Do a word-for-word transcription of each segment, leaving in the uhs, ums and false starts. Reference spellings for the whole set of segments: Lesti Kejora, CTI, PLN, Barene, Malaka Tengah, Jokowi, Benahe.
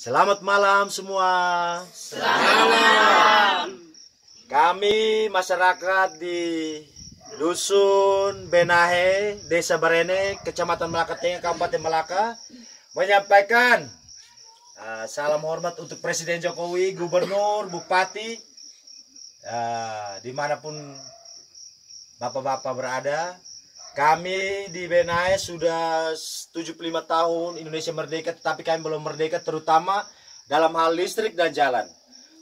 Selamat malam semua. Selamat malam. Kami masyarakat di Dusun Benahe, Desa Barene, Kecamatan Malaka Tengah, Kabupaten Malaka, menyampaikan uh, salam hormat untuk Presiden Jokowi, Gubernur, Bupati, uh, dimanapun bapak-bapak berada. Kami di Benahe sudah tujuh puluh lima tahun Indonesia merdeka, tetapi kami belum merdeka terutama dalam hal listrik dan jalan.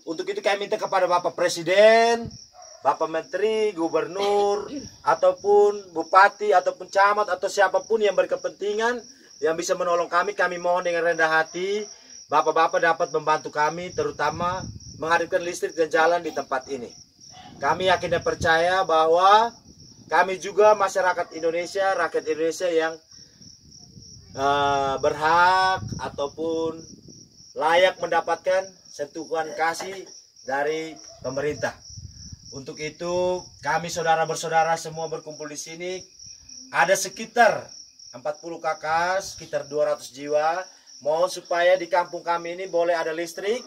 Untuk itu kami minta kepada Bapak Presiden, Bapak Menteri, Gubernur, ataupun Bupati, ataupun Camat, atau siapapun yang berkepentingan yang bisa menolong kami, kami mohon dengan rendah hati Bapak-Bapak dapat membantu kami terutama menghadirkan listrik dan jalan di tempat ini. Kami yakin dan percaya bahwa kami juga masyarakat Indonesia, rakyat Indonesia yang uh, berhak ataupun layak mendapatkan sentuhan kasih dari pemerintah. Untuk itu kami saudara-bersaudara semua berkumpul di sini. Ada sekitar empat puluh K K, sekitar dua ratus jiwa. Mohon supaya di kampung kami ini boleh ada listrik.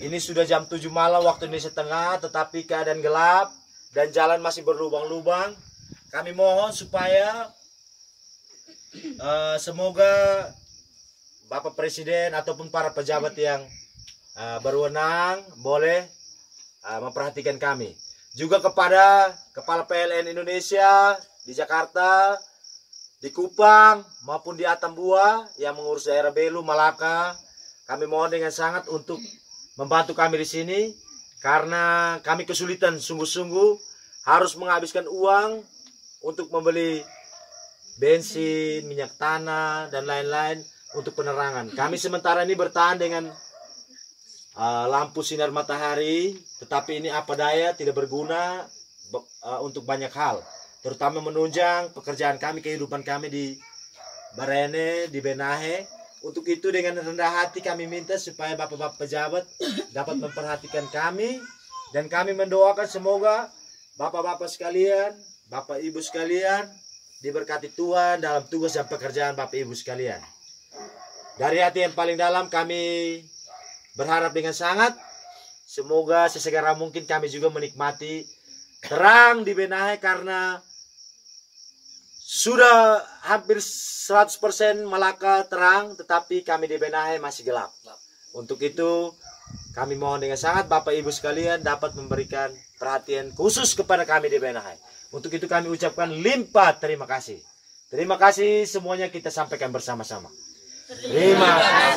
Ini sudah jam tujuh malam waktu Indonesia Tengah, tetapi keadaan gelap dan jalan masih berlubang-lubang. Kami mohon supaya uh, semoga Bapak Presiden ataupun para pejabat yang uh, berwenang boleh uh, memperhatikan kami. Juga kepada Kepala P L N Indonesia di Jakarta, di Kupang, maupun di Atambua yang mengurus daerah Belu, Malaka, kami mohon dengan sangat untuk membantu kami di sini. Karena kami kesulitan sungguh-sungguh, harus menghabiskan uang untuk membeli bensin, minyak tanah, dan lain-lain untuk penerangan. Kami sementara ini bertahan dengan uh, lampu sinar matahari, tetapi ini apa daya, tidak berguna be uh, untuk banyak hal. Terutama menunjang pekerjaan kami, kehidupan kami di Barene, di Benahe. Untuk itu dengan rendah hati kami minta supaya bapak-bapak pejabat dapat memperhatikan kami. Dan kami mendoakan semoga bapak-bapak sekalian, bapak ibu sekalian diberkati Tuhan dalam tugas dan pekerjaan bapak ibu sekalian. Dari hati yang paling dalam kami berharap dengan sangat semoga sesegera mungkin kami juga menikmati terang di Benahe, karena sudah hampir seratus persen Malaka terang, tetapi kami di Benahe masih gelap. Untuk itu, kami mohon dengan sangat Bapak Ibu sekalian dapat memberikan perhatian khusus kepada kami di Benahe. Untuk itu kami ucapkan limpah terima kasih. Terima kasih semuanya kita sampaikan bersama-sama. Terima kasih.